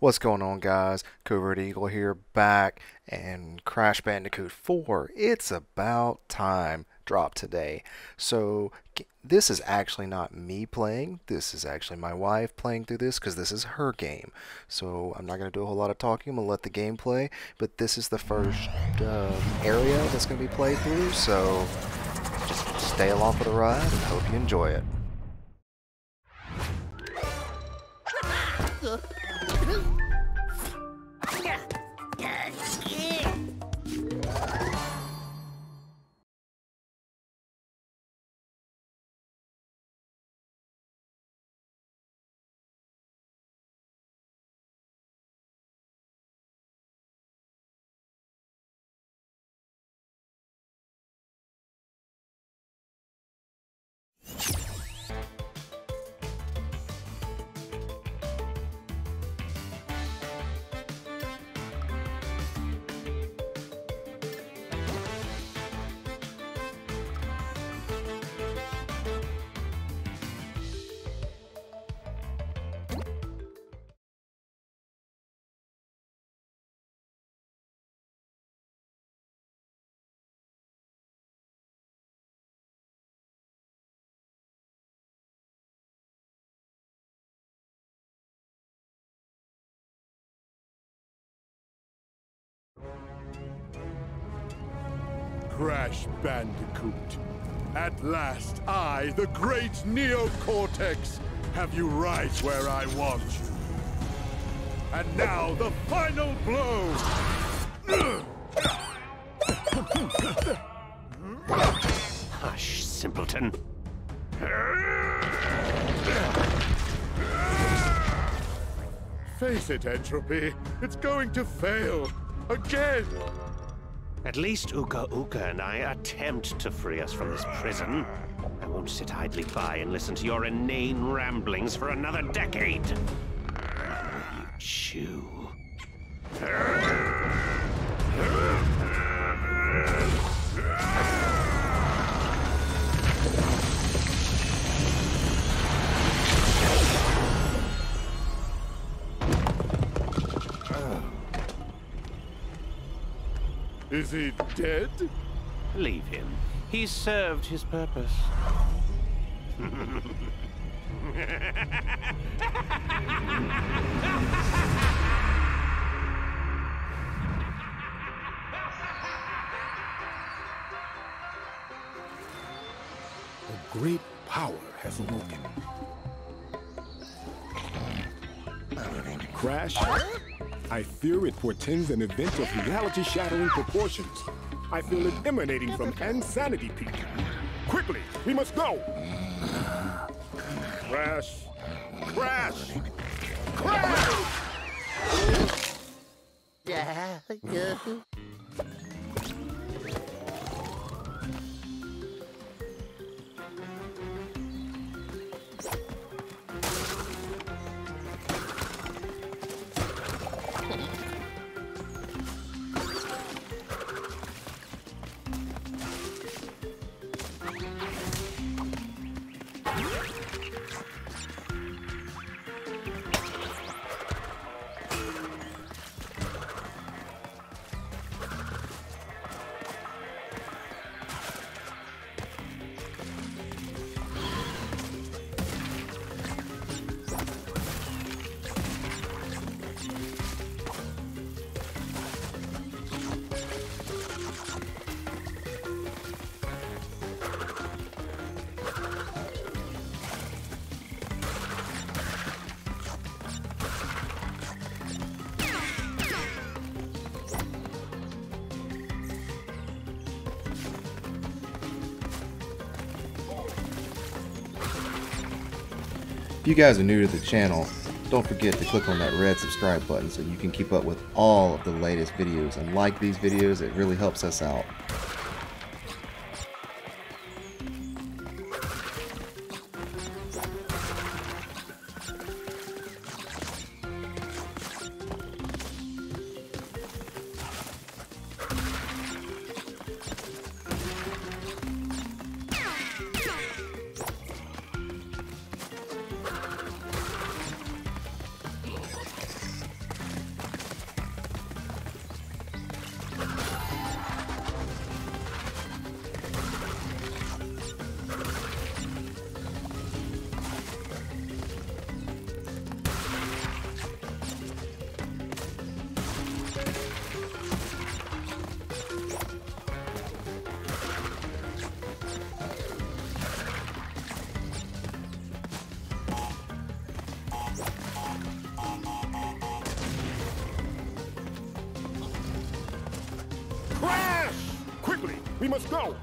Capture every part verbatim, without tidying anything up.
What's going on, guys? Covert Eagle here, back, and Crash Bandicoot four. It's about time drop today. So this is actually not me playing. This is actually my wife playing through this because this is her game. So I'm not going to do a whole lot of talking. I'm going to let the game play. But this is the first uh, area that's going to be played through. So just stay along for the ride and hope you enjoy it. Crash Bandicoot. At last, I, the great Neocortex, have you right where I want you. And now, the final blow! Hush, simpleton. Face it, Entropy. It's going to fail. Again! At least Uka Uka and I attempt to free us from this prison. I won't sit idly by and listen to your inane ramblings for another decade. You chew. Is he dead? Leave him. He served his purpose. A great power has awoken. Crash? I fear it portends an event of reality-shattering proportions. I feel it emanating from Insanity Peak. Quickly, we must go! Crash! Crash! Crash! If you guys are new to the channel, don't forget to click on that red subscribe button so you can keep up with all of the latest videos and like these videos. It really helps us out. We must go!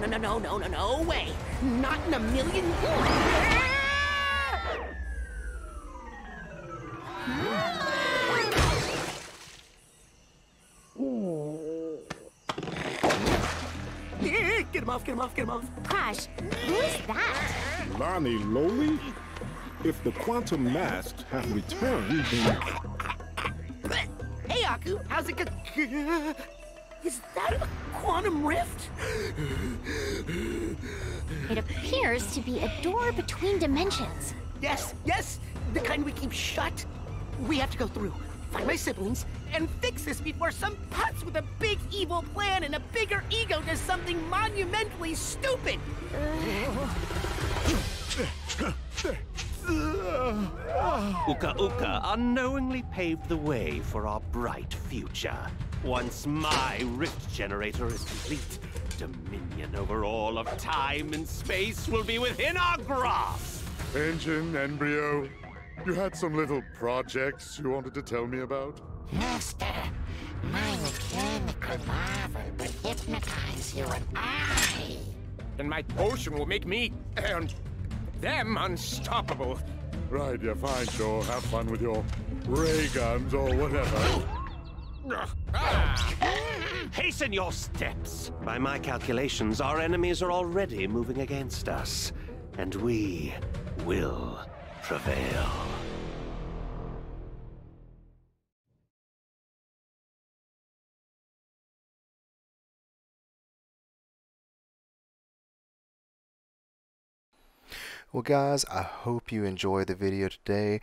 No, no, no, no, no way! Not in a million years! Get him off, get him off, get him off! Crash, who's that? Lonnie Lowly? If the Quantum Masks have returned, then... Hey, Aku, how's it go- Is that a quantum rift? It appears to be a door between dimensions. Yes, yes, the kind we keep shut We have to go through, find my siblings, and fix this before some putz with a big evil plan and a bigger ego does something monumentally stupid! Uka Uka unknowingly paved the way for our bright future. Once my rift generator is complete, dominion over all of time and space will be within our grasp! Engine, embryo, you had some little projects you wanted to tell me about? Master, my mechanical marvel will hypnotize you and I. And my potion will make me, and them, unstoppable. Right, yeah, fine, sure. Have fun with your ray guns or whatever. Hasten your steps. By my calculations, our enemies are already moving against us, and we will prevail. Well guys, I hope you enjoyed the video today.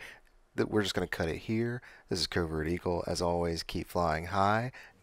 We're just going to cut it here. This is Covert Eagle. As always, keep flying high,